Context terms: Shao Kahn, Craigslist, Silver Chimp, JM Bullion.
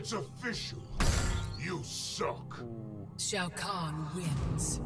It's official. You suck. Shao Kahn wins.